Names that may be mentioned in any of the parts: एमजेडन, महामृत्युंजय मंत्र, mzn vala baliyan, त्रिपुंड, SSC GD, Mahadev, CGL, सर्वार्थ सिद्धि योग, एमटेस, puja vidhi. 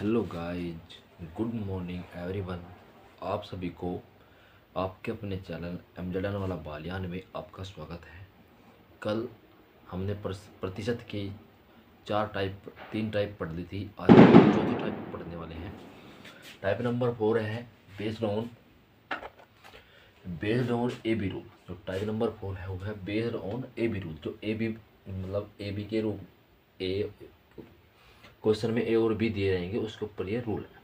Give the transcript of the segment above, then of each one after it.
Hello guys, good morning everyone. आप सभी को आपके अपने चैनल एमजेडन वाला बालियान में आपका स्वागत है। कल हमने प्रतिशत की तीन टाइप पढ़ ली थी। आज चौथी टाइप पढ़ने वाले हैं। टाइप नंबर 4 है based on A B rule. जो टाइप नंबर 4 है वो है based on A B rule. जो ए बी मतलब ए बी के रूप क्वेश्चन में ए और बी दिए रहेंगे, उसके ऊपर ये रूल है।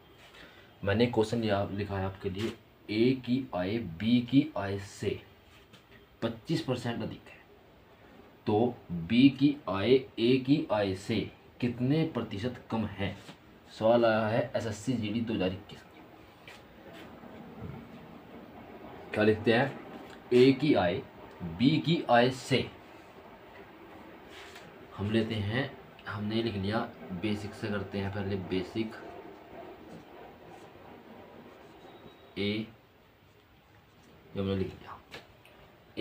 मैंने क्वेश्चन यहाँ लिखा है आपके लिए। ए की आय बी की आय से 25% अधिक है, तो बी की आय ए की आय से कितने प्रतिशत कम है? सवाल आया है SSC GD 2021। क्या लिखते हैं? ए की आय बी की आय से हम लेते हैं, हमने लिख लिया बेसिक से करते हैं पहले। बेसिक ए जो हमने लिख लिया,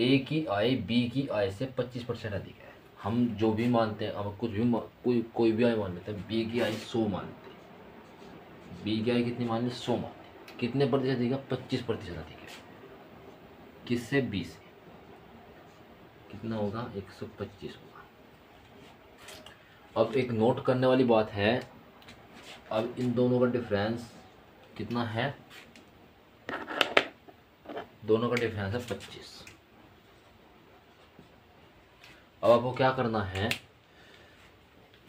ए की आय बी की आय से 25% अधिक है। हम जो भी मानते हैं, हम कुछ भी कोई भी आय मान लेते हैं। बी की आय 100 मान लेते हैं। बी की आय कितनी मान लेते? 100 मान लेते। कितने प्रतिशत अधिक है? 25% अधिक है। किससे? बी से। कितना होगा? 125 होगा। अब एक नोट करने वाली बात है, अब इन दोनों का डिफरेंस कितना है? दोनों का डिफरेंस है 25। अब आपको क्या करना है?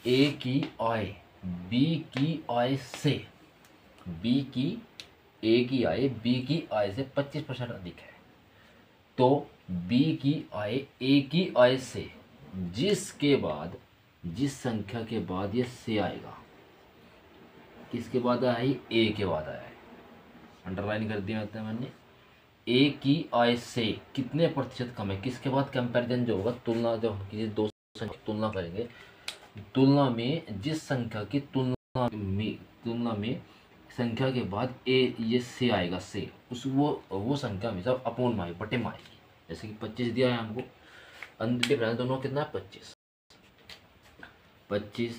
ए की आय बी की आय से, ए की आय बी की आय से 25% अधिक है, तो बी की आय ए की आय से जिस संख्या के बाद ये से आएगा। किसके बाद आया है? ए के बाद आया है। अंडरलाइन कर दिया है मैंने। ए की आय से कितने प्रतिशत कम है? किसके बाद कंपैरिजन जो होगा, तुलना, जब हम किसी दो संख्या तुलना करेंगे, तुलना में जिस संख्या की तुलना में संख्या के बाद ए ये से आएगा, से उस वो संख्या हमेशा अपॉन में आएगी, बटे में आएगी। जैसे कि 25 दिया है हमको, अंदर डिफरेंस दोनों कितना है? 25।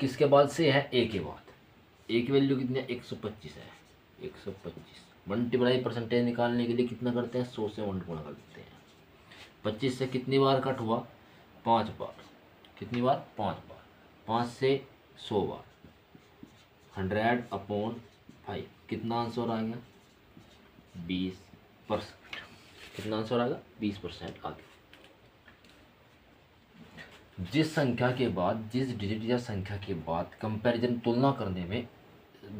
किसके बाद से है? ए के बाद। ए की वैल्यू कितनी है? 125 है। 125 मल्टीप्लाई परसेंटेज निकालने के लिए कितना करते हैं? 100 से 1 गुणा कर देते हैं। 25 से कितनी बार कट हुआ? 5 बार। कितनी बार? 5 बार। 5 से 100 बार। 100/5 कितना आंसर आ गया? 20%। कितना आंसर आ गया? 20% आ गया। जिस संख्या के बाद, जिस डिजिट या संख्या के बाद कंपैरिजन तुलना करने में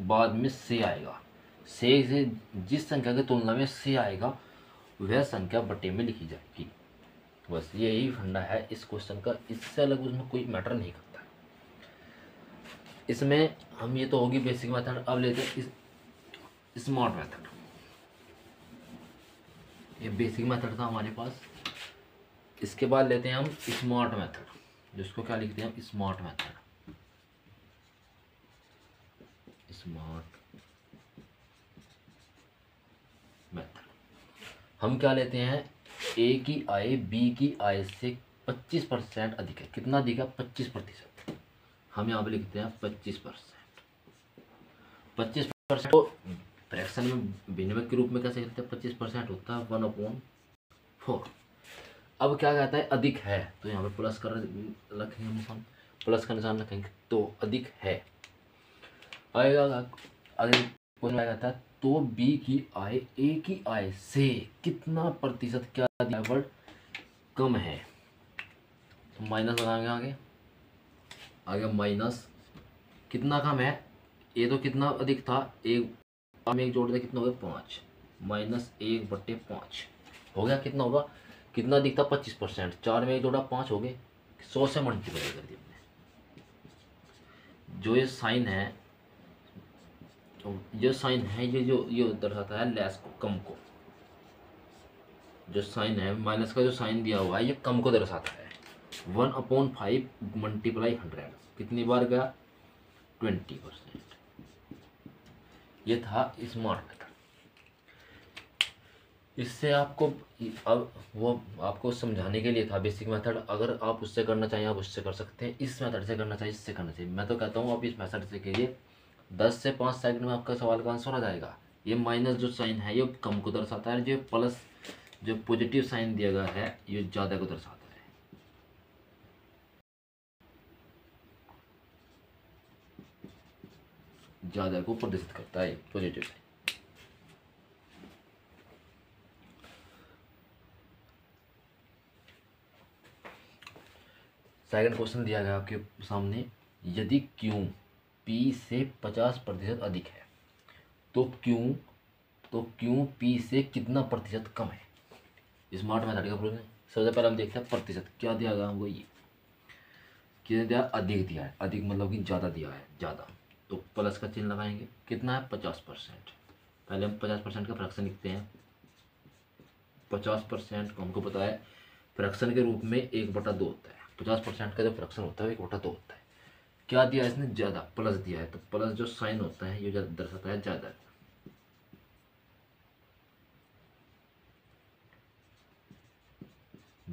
बाद में से आएगा, से जिस संख्या की तुलना में से आएगा, वह संख्या बटे में लिखी जाएगी। बस यही फंडा है इस क्वेश्चन का। इससे अलग उसमें कोई मैटर नहीं करता। इसमें हम ये तो होगी बेसिक मेथड। अब लेते हैं स्मार्ट मेथड। ये बेसिक मेथड था हमारे पास। इसके बाद लेते हैं हम स्मार्ट मेथड, जिसको क्या लिखते हैं हम? Smart method. हम क्या लेते हैं? ए की आय बी की आय से 25% अधिक है। कितना अधिक है? 25%। हम यहाँ पे लिखते हैं 25%। 25% को फ्रैक्शन में, भिन्नक के रूप में कैसे लिखते हैं? 25% होता है 1/4। अब क्या कहता है? अधिक है, तो यहाँ पे प्लस कर रखेंगे निशान, प्लस का निशान रखेंगे, तो अधिक है आएगा। अगर क्वेश्चन में कहता है तो बी की आय ए की आय से कितना प्रतिशत क्या वर्ड कम है, तो माइनस लगाएंगे। आगे माइनस कितना कम है? ए तो कितना अधिक था, एक जोड़ दिया, कितना हो गया? 5। -1/5 हो गया। कितना होगा? कितना दिखता? 25%। 4 में 1 जोड़ा, 5 हो गए। 100 से मल्टीप्लाई कर दिया हमने। जो ये साइन है, ये दर्शाता है लेस को, कम को। जो साइन है माइनस का, जो साइन दिया हुआ है, ये कम को दर्शाता है। 1/5 मल्टीप्लाई 100 कितनी बार गया? 20%। ये था स्मार्ट मेथड। इससे आपको अब वो आपको समझाने के लिए था बेसिक मेथड। अगर आप उससे करना चाहिए आप उससे कर सकते हैं, इस मेथड से करना चाहिए इससे करना चाहिए। मैं तो कहता हूँ आप इस मेथड से कीजिए, 10 से 5 सेकंड में आपका सवाल का आंसर आ जाएगा। ये माइनस जो साइन है ये कम को दर्शाता है, जो प्लस जो पॉजिटिव साइन दिया गया है ये ज़्यादा को दर्शाता है। ज़्यादा को प्रदर्शित करता है पॉजिटिव साइन। सेकंड क्वेश्चन दिया गया आपके सामने, यदि Q P से 50% अधिक है तो Q P से कितना प्रतिशत कम है। स्मार्ट मेथड का प्रॉब्लम है। सबसे पहले हम देखते हैं प्रतिशत क्या दिया गया हमको, ये कितने दिया, अधिक दिया है। अधिक मतलब कि ज़्यादा दिया है, ज़्यादा तो प्लस का चिन्ह लगाएंगे। कितना है 50%। पहले हम 50% का फ्रैक्शन लिखते हैं। 50% हमको पता है फ्रैक्शन के रूप में 1/2 होता है। 50% का जो फ्रैक्शन होता है 1/2 होता है। क्या दिया इसने, ज़्यादा, प्लस दिया है तो प्लस जो साइन होता है ये दर्शाता है ज़्यादा।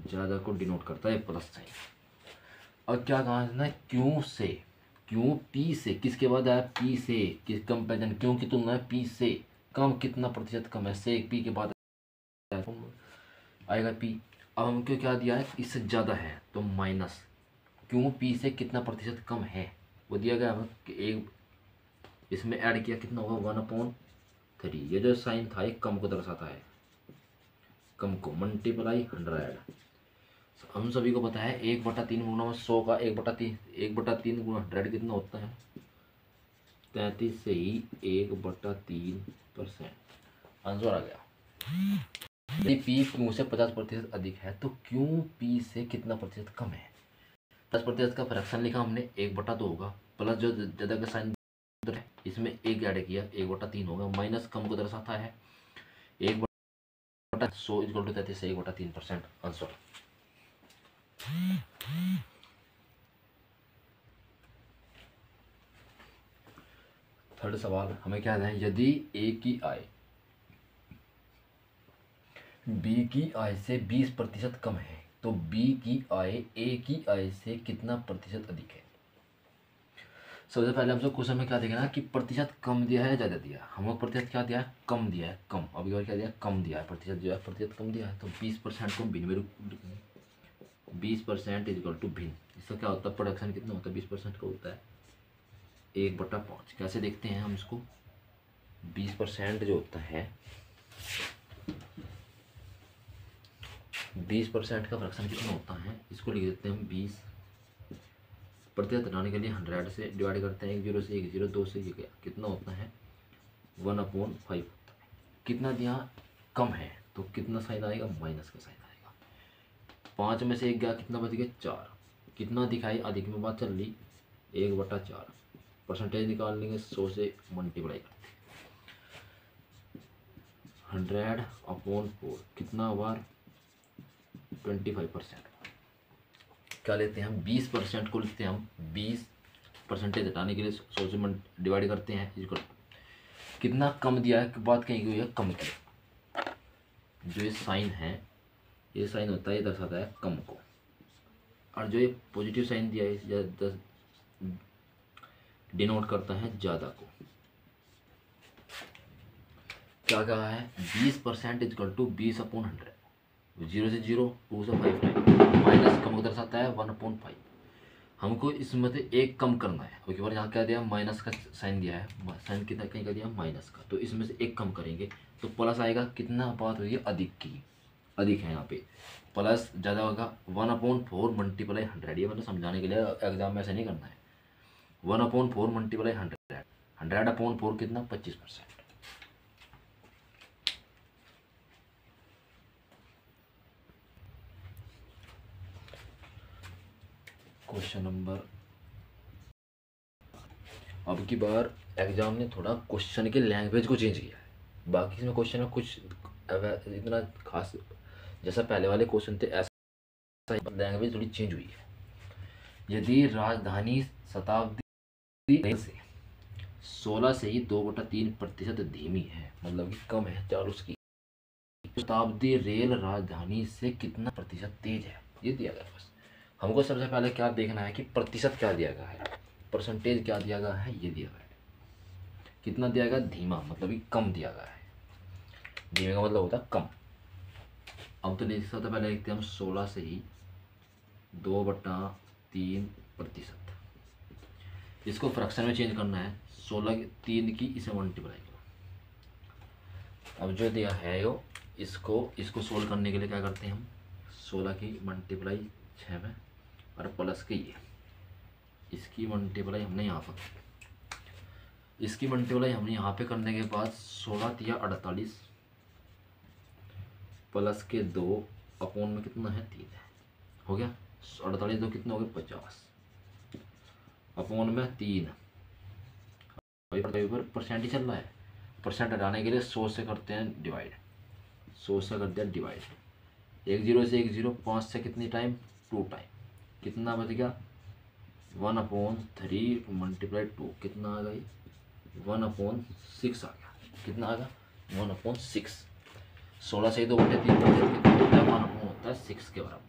ज़्यादा को डिनोट करता है प्लस साइन। और क्या कहा इसने, क्यों से, क्यों पी से, किसके बाद आया पी से, किस कंपेरिजन क्यों की तुलना है पी से कम, कितना प्रतिशत कम है, से पी के बाद आएगा पी। अब हमको क्या दिया है, इससे ज़्यादा है तो माइनस क्यों पी से कितना प्रतिशत कम है वो दिया गया। हम एक इसमें ऐड किया, कितना होगा 1/3। ये जो साइन था ये कम को दर्शाता है, कम को मल्टीप्लाई 100। हम सभी को पता है 1/3 गुना 100 का 1/3 गुना 100 कितना होता है 33 से ही 1/3% आंसर आ गया। यदि पी क्यू से 50% अधिक है तो क्यू पी से कितना प्रतिशत कम है। 10% का फ्रैक्शन लिखा हमने 1/2 होगा, प्लस जो ज़्यादा का साइन है इसमें 1 ऐड किया 1/3 होगा, माइनस कम को दर्शाता है 1/100 = 33 से 1/3% आंसर। थर्ड सवाल हमें क्या है, यदि ए की आय बी की आय से 20% कम है तो बी की आय ए की आय से कितना प्रतिशत अधिक है। सबसे पहले हमसे क्वेश्चन में क्या देखना है कि प्रतिशत कम दिया है ज़्यादा दिया है। हमको प्रतिशत क्या दिया है, कम दिया है, कम। अभी और क्या दिया है, कम दिया है। प्रतिशत जो है प्रतिशत कम दिया है तो 20% को भिन्न में रूप 20% इजल टू भिन्न। इसका क्या होता है, प्रोडक्शन कितना होता है 20% का होता है 1/5। कैसे देखते हैं हम इसको, 20% जो होता है 20% का फ्रैक्शन कितना होता है, इसको लिख देते हैं हम 20। प्रतिशत हटाने के लिए 100 से डिवाइड करते हैं, 1 0 से 1 0 2 से ये कितना होता है 1/5 होता है। कितना दिया, कम है तो कितना साइन आएगा, माइनस का साइन आएगा। 5 में से 1 गया, कितना बच गया 4। कितना दिखाई, अधिक में बात चल रही 1/4। परसेंटेज निकाल लेंगे 100 से मल्टीप्लाई करते हैं 100/4 कितना बार 25%। क्या लेते हैं हम 20% को लिखते हैं हम 20% हटाने के लिए 100 से डिवाइड करते हैं इक्वल कितना कम दिया है, बात कहीं हुई है कम की। जो ये साइन है ये साइन होता है ये दर्शाता है कम को, और जो ये पॉजिटिव साइन दिया है ये डिनोट करता है ज़्यादा को। क्या कहा है 20% इक्वल टू 20/100। 0 से 0 2 से 5 माइनस कम को दर्शाता है 1/5। हमको इसमें से एक कम करना है। ओके बार यहाँ क्या दिया, माइनस का साइन दिया है, साइन कितना कहीं का दिया माइनस का, तो इसमें से एक कम करेंगे तो प्लस आएगा। कितना बात हुई है, अधिक की, अधिक है यहाँ पे प्लस ज़्यादा होगा 1/4 मल्टीप्लाई 100। ये मतलब समझाने के लिए एग्जाम में ऐसा नहीं करना है, 1/4 मल्टीप्लाई 100। 100/4 कितना 25%। क्वेश्चन नंबर, अब की बार एग्जाम ने थोड़ा क्वेश्चन के लैंग्वेज को चेंज किया है। बाकी इसमें क्वेश्चन में कुछ इतना खास, जैसा पहले वाले क्वेश्चन थे ऐसा लैंग्वेज थोड़ी चेंज हुई है। यदि राजधानी शताब्दी से 16 से ही 2/3% धीमी है, मतलब कि कम है 4 उसकी, शताब्दी रेल राजधानी से कितना प्रतिशत तेज है, ये दिया गया। फर्स्ट हमको सबसे पहले क्या देखना है कि प्रतिशत क्या दिया गया है, परसेंटेज क्या दिया गया है, ये दिया गया है। कितना दिया गया, धीमा मतलब कि कम दिया गया है। धीमे का मतलब होता है कम। अब तो देख सकते पहले देखते हम 16 से ही 2/3%, इसको फ्रैक्शन में चेंज करना है। 16/3 की इसे मल्टीप्लाई करो। अब जो दिया है वो इसको सोल्व करने के लिए क्या करते हैं हम, 16 की मल्टीप्लाई 6 में और प्लस के ये, इसकी मल्टीप्लाई हमने यहाँ पर, इसकी मल्टीप्लाई हमने यहाँ पे करने के बाद 16×3 = 48 प्लस के 2 अपोन में कितना है 3 है, हो गया 48 2 कितना हो गया 50 अपोन में 3। परसेंट ही चल रहा है, परसेंट हटाने के लिए 100 से करते हैं डिवाइड, 100 से कर दिया डिवाइड। 10 से 10 5 से कितनी टाइम 2 टाइम, कितना बच गया 1/3 × 2 कितना आ गई 1/6 आ गया, कितना आ गया 1/6। 16 से 2/3 कितना होता है 1/6 के बराबर।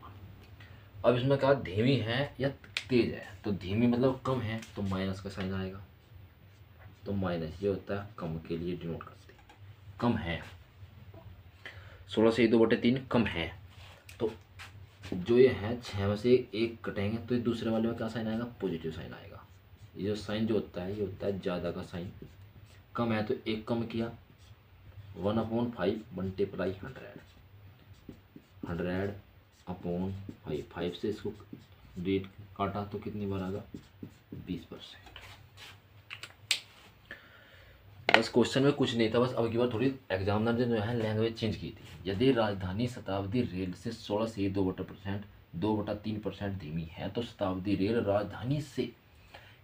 अब इसमें कहा धीमी है या तेज है, तो धीमी मतलब कम है तो माइनस का साइन आएगा, तो माइनस ये होता है कम के लिए डिनोट करते हैं, कम है। 16 से 2/3 कम है, तो जो ये है 6 में से 1 कटेंगे तो ये दूसरे वाले में क्या साइन आएगा, पॉजिटिव साइन आएगा। ये जो साइन जो होता है ये होता है ज़्यादा का साइन। कम है तो 1 कम किया 1/5 × 100 100/5, 5 से इसको रेट काटा तो कितनी बार आएगा 20%। बस क्वेश्चन में कुछ नहीं था, बस अब की बार थोड़ी एग्जामिनर ने जो है लैंग्वेज चेंज की थी। यदि राजधानी शताब्दी रेल से 16 से 2/3% धीमी है तो शताब्दी रेल राजधानी से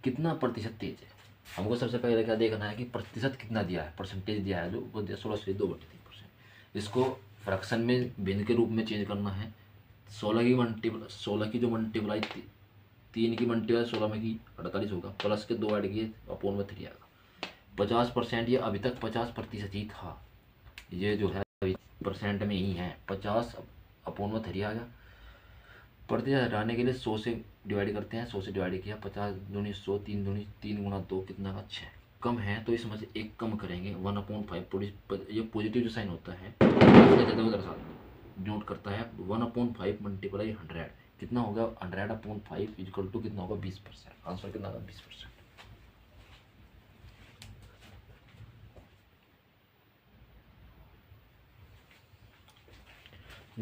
कितना प्रतिशत तेज है। हमको सबसे पहले क्या देखना है कि प्रतिशत कितना दिया है, परसेंटेज दिया है वो दिया 16 से 2/3%। इसको फ्रैक्शन में भिन्न के रूप में चेंज करना है। 16 की जो मल्टीप्लाई 3 की मल्टीप्लाई 16 में की 48 होगा, प्लस के 2 ऐड किए अपोन में 3 आएगा। 50% ये अभी तक 50% ही था, ये जो है अभी परसेंट में ही है, 50/3 आ गया। प्रतिशत हटाने के लिए 100 से डिवाइड करते हैं, 100 से डिवाइड किया 50×100 3×2 कितना का 6। कम है तो इसमें से 1 कम करेंगे 1/5, ये पॉजिटिव जो साइन होता है नोट करता है 1/5 × 100 कितना होगा 100/5 कितना होगा 20%। आंसर कितना होगा 20%।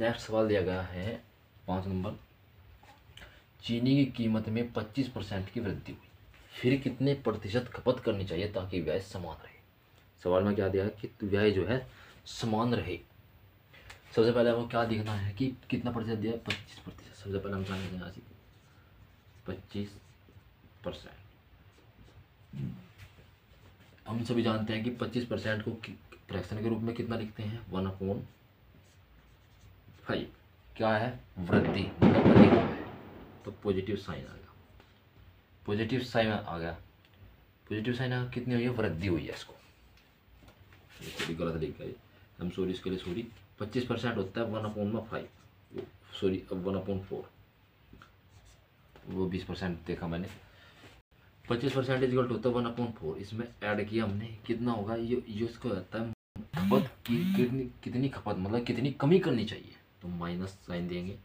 नेक्स्ट सवाल दिया गया है 5 नंबर, चीनी की कीमत में 25% की वृद्धि हुई, फिर कितने प्रतिशत खपत करनी चाहिए ताकि व्यय समान रहे। सवाल में क्या दिया है कि व्यय जो है समान रहे। सबसे पहले हमको क्या देखना है कि कितना प्रतिशत दिया है 25%। सबसे पहले हम जानेंगे यहाँ से 25%। हम सभी जानते हैं कि 25% को फ्रैक्शन के रूप में कितना लिखते हैं 1/5। क्या है वृद्धि है तो पॉजिटिव साइन आ गया, पॉजिटिव साइन आ गया कितनी हुई है वृद्धि हुई है। इसको थोड़ी गलत लिखा है, हम सॉरी इसके लिए सॉरी। 25% होता है 1/5 सॉरी 1/4, वो 20% देखा मैंने। 25% इक्वल टू होता है 1/4, इसमें ऐड किया हमने कितना होगा ये इसको होता है खपत की कितनी खपत मतलब कितनी कमी करनी चाहिए, तो माइनस साइन देंगे।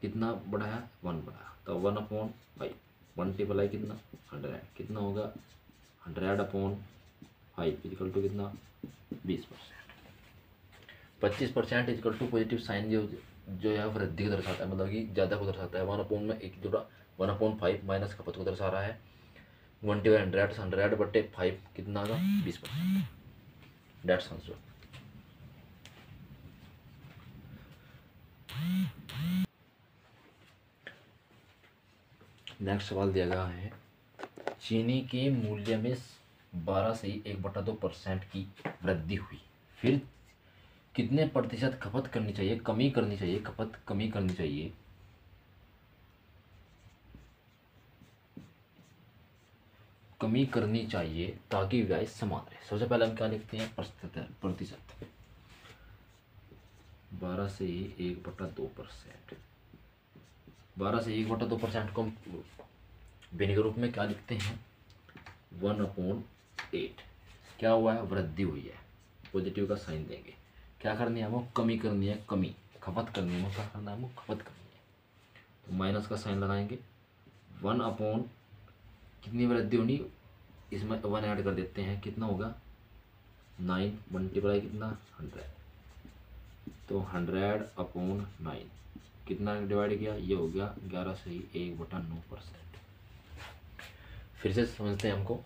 कितना बड़ा है 1 बड़ा, तो 1/5 मल्टीप्लाई कितना 100 कितना होगा 100/5 इक्वल टू कितना 20%। 25% इक्वल टू पॉजिटिव साइन जो है वृद्धि को दर्शाता है, मतलब कि ज़्यादा को दर्शाता है। 1/1 जुड़ा 1/5 माइनस खपत को दर्शा रहा है। 1/100 100/5 कितना आगा 20%। Dates answer. नेक्स्ट सवाल दिया गया है चीनी के मूल्य में 12 से 1/2% की वृद्धि हुई, फिर कितने प्रतिशत खपत करनी चाहिए खपत कमी करनी चाहिए कमी करनी चाहिए ताकि व्यय समान रहे। सबसे पहले हम क्या लिखते हैं प्रतिशत। 12 से 1/2%। 12 से 1/2% को हम भिन्न रूप में क्या लिखते हैं, 1/8। क्या हुआ है, वृद्धि हुई है, पॉजिटिव का साइन देंगे। क्या करनी है हमको, कमी करनी है, कमी खपत करनी है, क्या करना है हमको, खपत करनी है, तो माइनस का साइन लगाएंगे। 1/ कितनी वृद्धि होनी, इसमें 1 ऐड कर देते हैं, कितना होगा 9 मल्टीप्लाई कितना 100, तो 100/9 कितना डिवाइड किया, ये हो गया 11 से 1/9%। फिर से समझते हैं हमको,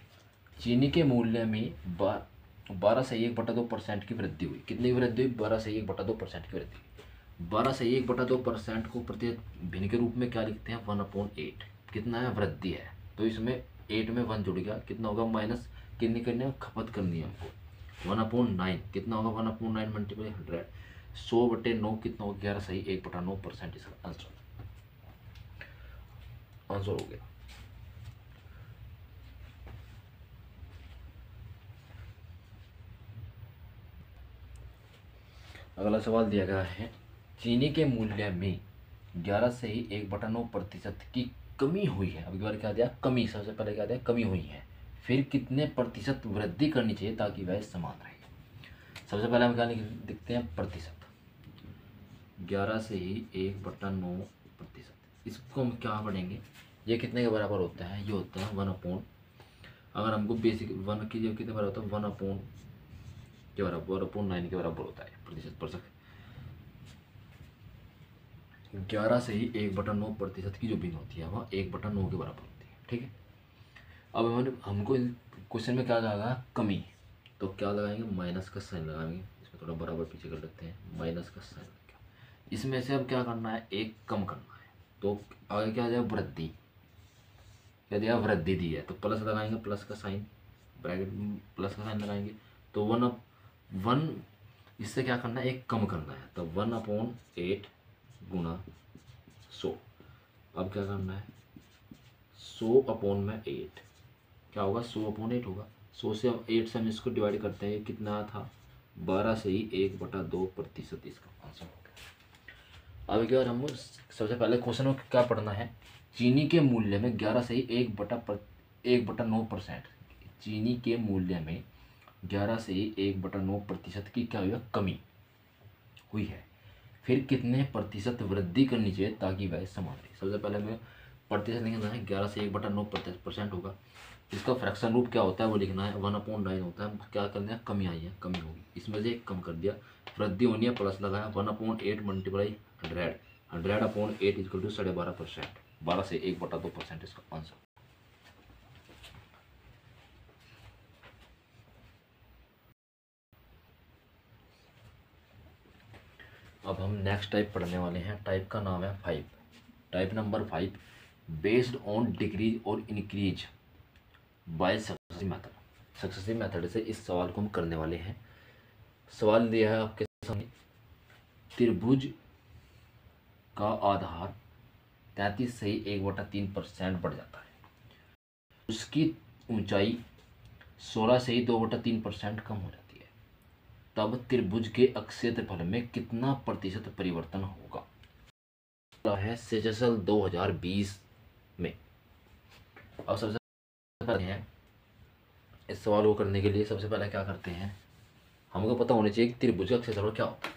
चीनी के मूल्य में 12 से 1/2% की वृद्धि हुई। कितनी वृद्धि हुई, 12 से 1/2% की वृद्धि हुई। 12 से 1/2% को प्रत्येक भिन्न के रूप में क्या लिखते हैं, 1/8। कितना है, वृद्धि है, तो इसमें 8 में 1 जुड़ गया, कितना होगा माइनस, कितनी करनी है, खपत करनी है हमको, 1/9। कितना होगा, 1/9 मल्टीप्लाई 100, 100/9 कितना होगा, 11/1/9% इसका आंसर हो गया। अगला सवाल दिया गया है, चीनी के मूल्य में 11 से 1/9% की कमी हुई है। अगली बार क्या दिया, कमी, सबसे पहले क्या दिया, कमी हुई है, फिर कितने प्रतिशत वृद्धि करनी चाहिए ताकि वह समान रहे। सबसे पहले हम क्या लिखते हैं, प्रतिशत। 11 से 1/9%, इसको हम क्या पढ़ेंगे, ये कितने के बराबर होता है, ये होता है 1/, अगर हमको बेसिक 1 की जो कितने बराबर होता है, 1/, के बराबर 1/9 के बराबर होता है प्रतिशत प्रतिशत। 11 से 1/9% की जो भिन्न होती है वह 1/9 के बराबर होती है, ठीक है। अब हमको क्वेश्चन में क्या लगा, कमी, तो क्या लगाएंगे, माइनस का साइन लगाएंगे। इसमें थोड़ा बराबर पीछे कर लेते हैं, माइनस का साइन लगा, इसमें से अब क्या करना है, एक कम करना है, तो आगे क्या दिया, वृद्धि, क्या दिया, वृद्धि दी है, तो प्लस लगाएंगे, प्लस का साइन, ब्रैकेट प्लस का साइन लगाएंगे, तो 1, इससे क्या करना है, एक कम करना है, तो 1/8 गुना 100। अब क्या करना है, 100/8, क्या होगा, 100/8 होगा। 100 से अब 8 से हम इसको डिवाइड करते हैं, कितना था, 12 से ही 1/2% इसका आंसर हो गया। अब क्या, हम सबसे पहले क्वेश्चन में क्या पढ़ना है, चीनी के मूल्य में 11 से ही 1/9%, चीनी के मूल्य में 11 से 1/9% की क्या हुई है, कमी हुई है, फिर कितने प्रतिशत वृद्धि करनी चाहिए ताकि वह समान रहे। सबसे पहले हमें प्रतिशत लिखना है, 11 से 1/9% होगा, इसका फ्रैक्शन रूप क्या होता है वो लिखना है, 1/9 होता है। क्या करना है, कमी आई है, कमी होगी, इसमें से एक कम कर दिया, वृद्धि होनी है, प्लस लगाया, 1/8 मल्टीप्लाई 100, 100/8 इक्वल टू 12.5%। 12 से 1/2% इसका आंसर। अब हम नेक्स्ट टाइप पढ़ने वाले हैं, टाइप का नाम है 5, type number 5, based on decrease और increase by successive method. Successive method से इस सवाल को हम करने वाले हैं। सवाल दिया है आपके सामने, त्रिभुज का आधार 33 से 1/3% बढ़ जाता है, उसकी ऊंचाई 16 से 2/3% कम हो जाती है, तब त्रिभुज के अक्षीय क्षेत्रफल में कितना प्रतिशत परिवर्तन होगा है, सीजीएल 2020 में। अब सबसे पहले हैं इस सवाल को करने के लिए, सबसे पहले क्या करते हैं, हमको पता होना चाहिए कि त्रिभुज का अक्षीय क्षेत्रफल क्या होता है।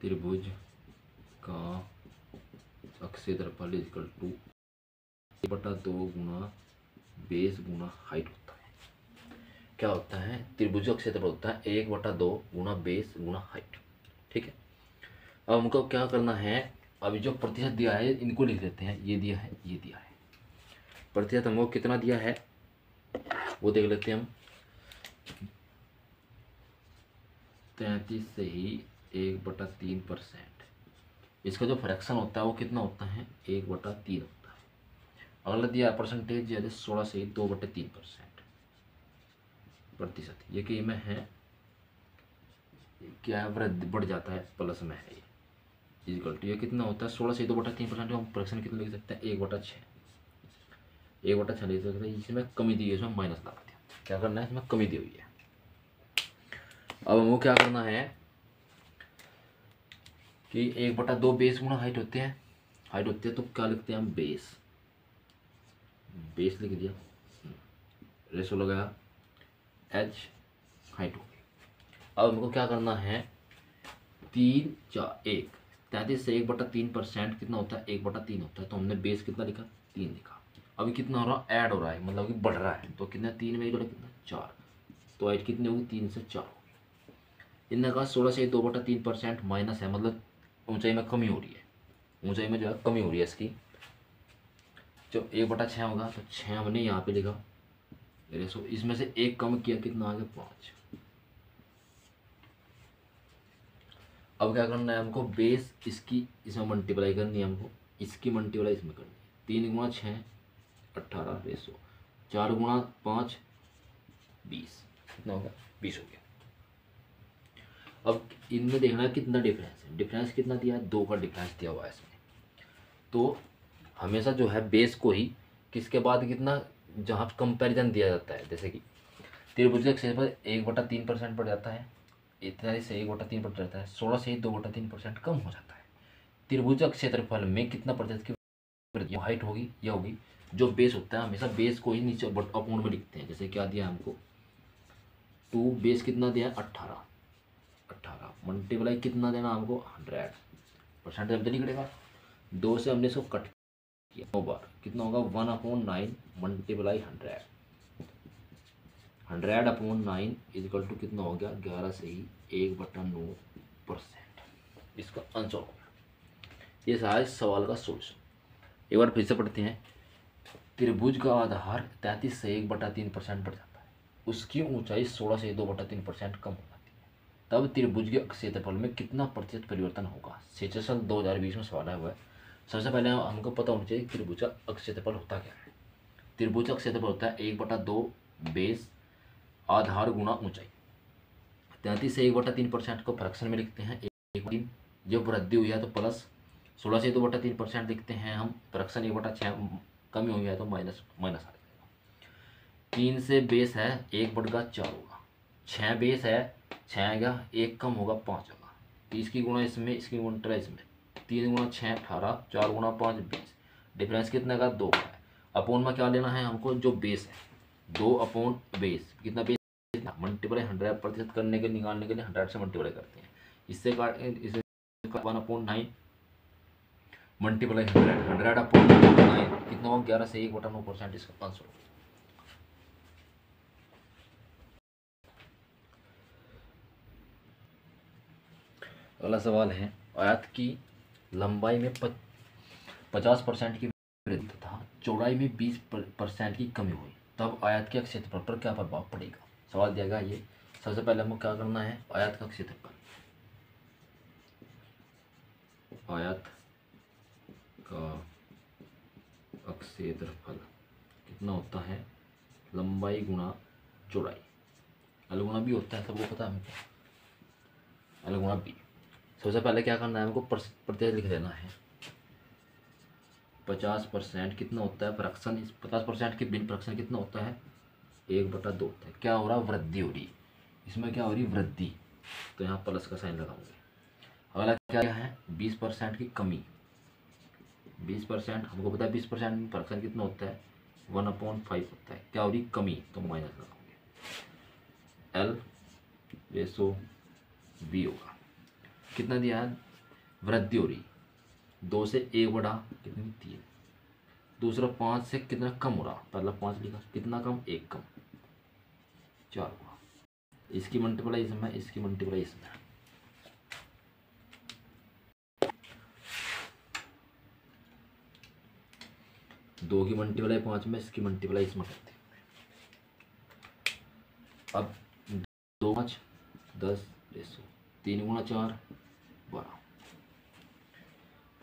त्रिभुज का अक्षीय क्षेत्रफल इक्वल टू 1/2 गुना बेस गुना हाइट होता है। क्या होता है, त्रिभुज का क्षेत्रफल होता है 1/2 गुना बेस गुना हाइट, ठीक है। अब हमको क्या करना है, अभी जो प्रतिशत दिया है इनको लिख लेते हैं, ये दिया है, ये दिया है, प्रतिशत हमको कितना दिया है वो देख लेते हैं हम। 33 से ही 1/3%, इसका जो फ्रैक्शन होता है वो कितना होता है, 1/3 होता है। अगला दिया परसेंटेज, यदि 16 से 2/3% प्रतिशत, ये कि में है क्या, वृद्धि बढ़ जाता है, प्लस में है, ये इक्वल टू, ये कितना होता है 16 से 2/3%। हम फ्रैक्शन कितना लिख सकते हैं, 1/6 लिख सकते हैं। इसमें कमी दी है, इसमें माइनस लगा दिया, क्या करना है, इसमें कमी दी हुई है, अब हमको क्या करना है कि 1/2 बेस गुणा हाइट होते हैं, हाइट होती है तो क्या लिखते हैं हम बेस, बेस लिख दिया, रेशो लगाया एच हाइट हो गई। अब हमको क्या करना है 33 से 1/3% कितना होता है 1/3 होता है, तो हमने बेस कितना लिखा 3 लिखा। अभी कितना हो रहा है ऐड हो रहा है, मतलब कि बढ़ रहा है, तो कितना 3 में कितना 4, तो हाइट कितनी होगी 3 से 4 होगी। इनने कहा 16 से 2/3% माइनस है, मतलब ऊंचाई में कमी हो रही है, ऊंचाई में जो है कमी हो रही है इसकी, जो 1/6 होगा तो 6 हमने यहाँ पे लिखा, इसमें से 1 कम किया कितना आ गया 5। अब क्या करना है हमको बेस इसकी इसमें मल्टीप्लाई करनी है, हमको इसकी मल्टीप्लाई इसमें करनी है, 3 × 6 18 रेसो 4 × 5 20 कितना होगा 20 हो गया। अब इनमें देखना है कितना डिफरेंस है, डिफरेंस कितना दिया है 2 का डिफरेंस दिया हुआ है इसमें, तो हमेशा जो है बेस को ही किसके बाद कितना जहाँ कंपैरिजन दिया जाता है, जैसे कि त्रिभुज के क्षेत्रफल 1/3% बढ़ जाता है, 43 से 1/3 बढ़ जाता है, 16 से 2/3% कम हो जाता है। त्रिभुज क्षेत्रफल में कितना प्रतिशत की वृद्धि हाइट होगी, यह होगी जो बेस होता है, हमेशा बेस को ही नीचे अपूर्ण में लिखते हैं। जैसे क्या दिया हमको 2 बेस कितना दिया है 18 मल्टीप्लाई कितना देना हमको 100% जब निकलेगा 2 से हमने इसको कट किया 9 बार, कितना होगा 1/9 मल्टीप्लाई 100 1/9 इजकल टू कितना हो गया 11 से ही 1/9% इसका आंसर हो गया। ये सारे सवाल का सोल्यूशन। एक बार फिर से पढ़ते हैं, त्रिभुज का आधार 33 से 1/3% बढ़ जाता है, उसकी ऊंचाई 16 से 2/3% कम हो जाती है, तब त्रिभुज के क्षेत्रफल में कितना प्रतिशत परिवर्तन होगा। सेचल 2020 में सवाल आया हुआ है। सबसे पहले हमको पता होना चाहिए त्रिभुज का क्षेत्रफल होता क्या है। त्रिभुज का क्षेत्रफल होता है 1/2 बेस आधार गुणा ऊंचाई। 33 से 1/3% को फ्रैक्शन में लिखते हैं 1/3, जब वृद्धि हुई है तो प्लस, 16 से 2/3% लिखते हैं हम फ्रैक्शन 1/6 कमी हुई है तो माइनस आ जाएगा। 3 से बेस है 1/4 होगा, 6 बेस है 6 आएगा 1 कम होगा 5 होगा, 30 की गुणा इसमें, इसकी गुणा 23 इसमें, 3 × 6 18 4 × 5 20 डिफरेंस कितने का 2 का है। अपोन में क्या लेना है हमको जो बेस है 2 अपोन बेस, कितना बेस मल्टीप्लाई 100% करने के निकालने के लिए 100 से मल्टीप्लाई करते हैं, इससे 1/9 मल्टीप्लाई 100 1/9 कितना होगा 11 से 1/9% इसका आंसर होगा। अगला सवाल है आयत की लंबाई में 50% की वृद्धि तथा चौड़ाई में 20% की कमी हुई, तब आयत के क्षेत्रफल पर क्या प्रभाव पड़ेगा। सवाल दिया गया ये। सबसे पहले हमको क्या करना है आयत का क्षेत्रफल, आयत का क्षेत्रफल कितना होता है लंबाई गुणा चौड़ाई, एल गुणा बी होता है, सबको पता है हमको एल गुणा बी। सबसे पहले क्या करना है हमको प्रतिशत लिख देना है 50% कितना होता है फ्रैक्शन, 50% के बिन फ्रैक्शन कितना होता है 1/2 होता है। क्या हो रहा है वृद्धि हो रही, इसमें क्या हो रही वृद्धि, तो यहाँ प्लस का साइन लगाऊंगे। अगला क्या है 20% की कमी, 20% हमको पता है 20% में फ्रैक्शन कितना होता है 1/5 होता है, क्या हो रही कमी तो माइनस लगाऊंगे, एल रेशो बी होगा। कितना दिया है वृद्धि हो रही 2 से 1/3, दूसरा 5 से कितना कम हो रहा, पहला 5 लिखा कितना कम 1 कम 4 हुआ, इसकी मल्टीप्लाई इसमें, इसकी मल्टीप्लाई इसमें। दो की मल्टीप्लाई 5 में, इसकी मल्टीप्लाई इसमें करते हैं। अब 2×5 10 रेशो 3×4 12।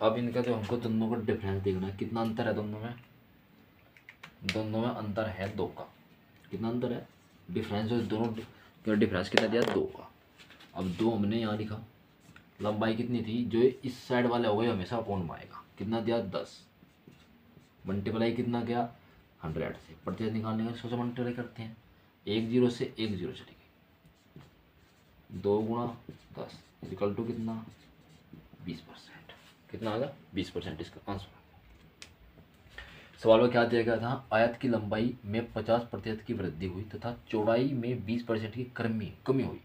अब इनका जो हमको दोनों का डिफरेंस देखना है, कितना अंतर है दोनों में, अंतर है 2 का, कितना अंतर है डिफरेंस, जो दोनों का डिफरेंस कितना दिया 2 का। अब 2 हमने यहाँ लिखा, लंबाई कितनी थी जो इस साइड वाले हो गए हमेशा अपोन में आएगा, कितना दिया 10 मल्टीप्लाई कितना गया 100 से, प्रतिशत निकालने का सोचा मल्टीप्लाई करते हैं 10 से 1 0 चली गई 2 गुणा 10 इक्वल टू कितना 20%। कितना आएगा 20%। इसका आंसर सवाल में क्या दिया गया था, आयत की लंबाई में 50% की वृद्धि हुई तथा चौड़ाई में 20% की कमी हुई।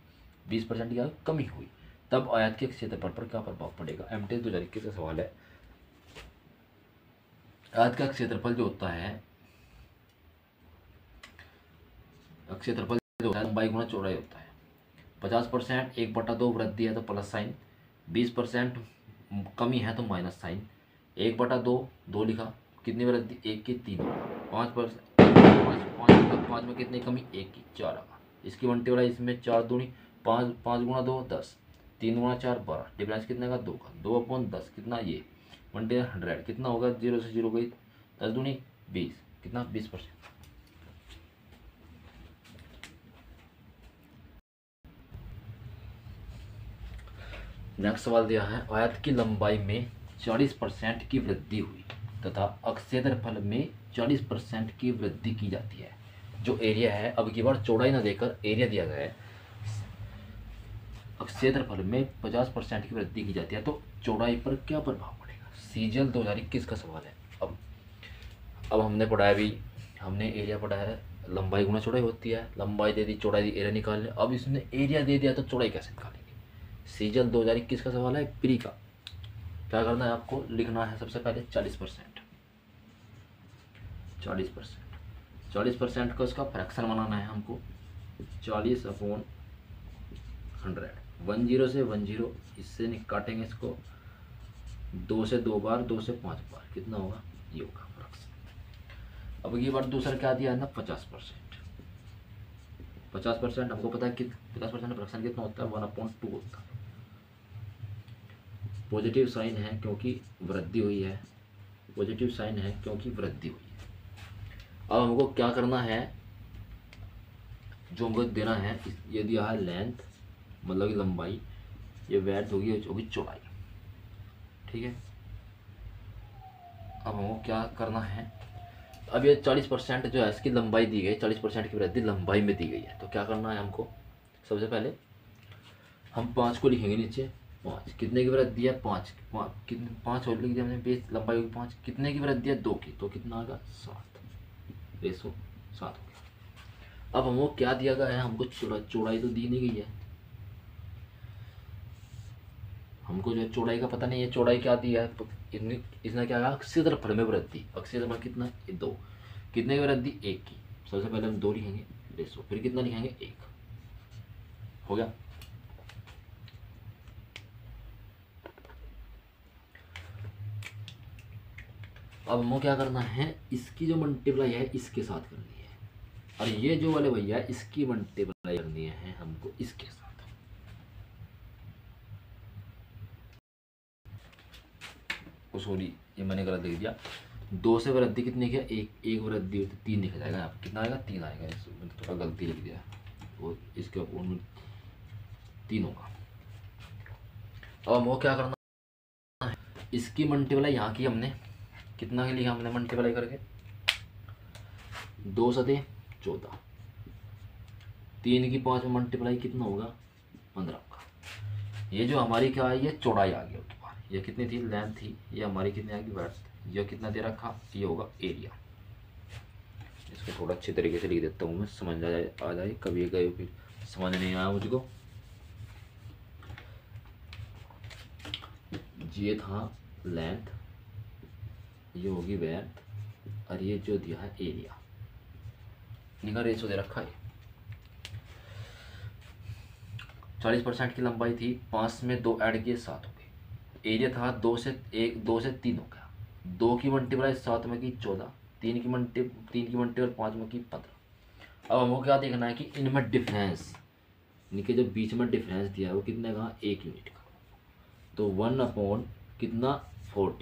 20% की कमी हुई तब आयत के क्षेत्रफल पर क्या प्रभाव पड़ेगा। एमटेस 2021 का सवाल है। आयत का क्षेत्रफल जो होता है, क्षेत्रफल जो होता है लंबाई गुना चौड़ाई होता है। 50% 1/2 वृद्धि है तो प्लस साइन, 20% कमी है तो माइनस साइन। 1/2 लिखा, कितनी वृद्धि 1 की 3, 5 में कितनी कमी 1 की 4। इसकी बनती वाला इसमें 4 दूनी 5, 5 गुणा 2 10, 3 गुणा 4 12, डिफरेंस कितने का 2 का, 2/10 कितना, ये 1/100 कितना होगा, 0 से 0 गई, 10 दूनी 20 कितना 20%। नेक्स्ट सवाल दिया है, आयत की लंबाई में 40% की वृद्धि हुई तथा क्षेत्रफल में 40% की वृद्धि की जाती है। जो एरिया है, अब की बार चौड़ाई ना देकर एरिया दिया गया है। क्षेत्रफल में 50% की वृद्धि की जाती है तो चौड़ाई पर क्या प्रभाव पड़ेगा। सीजीएल 2021 का सवाल है। अब हमने पढ़ाया भी, हमने एरिया पढ़ाया है, लंबाई गुना चौड़ाई होती है, लंबाई दे दी चौड़ाई दी एरिया निकाल ले। अब इसने एरिया दे दिया तो चौड़ाई कैसे निकालेंगे। सीजीएल 2021 का सवाल है। प्री का क्या करना है, आपको लिखना है सबसे पहले 40% का उसका फ्रैक्शन बनाना है हमको। 40/100, 10 से 10 इससे काटेंगे इसको, 2 से 2 बार 2 से 5 बार कितना होगा, ये होगा फ्रैक्शन। अब ये बार दूसरा क्या दिया है ना 50%। 50% हमको पता है कि 50% फ्रैक्शन कितना होता है, 1/2 होता है। पॉजिटिव साइन है क्योंकि वृद्धि हुई है, अब हमको क्या करना है, जो हमको देना है ये दिया है लेंथ, मतलब कि लंबाई, ये विड्थ होगी चौड़ाई, ठीक है। अब हमको क्या करना है, अब ये 40% जो है इसकी लंबाई दी गई, 40% की वृद्धि लंबाई में दी गई है तो क्या करना है हमको। सबसे पहले हम 5 को लिखेंगे नीचे। 5 कितने की वृद्धि है, 5 और लिख दिया हमने, बेस लंबाई होगी 5, कितने की वृद्धि है 2 की, तो कितना आएगा 7, रेशो 7 हो गया। अब हमको क्या दिया गया है, हमको चौड़ाई तो दी नहीं गई है, हमको जो चौड़ाई का पता नहीं है, चौड़ाई क्या दी है इसने क्या कहा, क्षेत्रफल में वृद्धि। क्षेत्रफल कितना 2, कितने की वृद्धि 1 की, सबसे पहले हम 2 लिखेंगे, रेशो फिर कितना लिखेंगे 1 हो गया। अब हमको क्या करना है, इसकी जो मल्टीप्लाई है इसके साथ करनी है, और ये जो वाले भैया इसकी मल्टीप्लाई करनी है हमको इसके साथ। सॉरी ये मैंने गलत लिख दिया, 2 से वृद्धि कितनी किया 1 वृद्धि होती 3 लिखा जाएगा, आप कितना आएगा 3 आएगा, इसमें थोड़ा गलती लिख दिया और इसके ऊपर 3 होगा। अब हमको क्या करना है, इसकी मल्टीप्लाई यहाँ की हमने कितना लिखा, हमने मल्टीप्लाई करके 2 सते 14, 3 की 5 में मल्टीप्लाई कितना होगा 15 होगा। ये जो हमारी क्या आई है चौड़ाई आ गई, उसके बाद ये कितनी थी लेंथ थी, ये हमारी कितनी आएगी विड्थ, ये कितना दे रखा, ये होगा एरिया। इसको थोड़ा अच्छे तरीके से लिख देता हूँ मैं, समझ आ जाए, कभी गए फिर समझ नहीं आया मुझको। ये था लेंथ, ये होगी विड्थ, और ये जो दिया है एरिया, निका रेशो दे रखा है। 40% की लंबाई थी, 5 में 2 ऐड किए 7 हो गए। एरिया था 2 से 3 हो गया, 2 की मल्टीप्लाई 7 में की 14, 3 की मल्टीप्लाई 5 में की 15। अब हमको क्या देखना है कि इनमें डिफरेंस, इनके जो बीच में डिफरेंस दिया है वो कितने का 1 यूनिट का, तो 1/कितना 40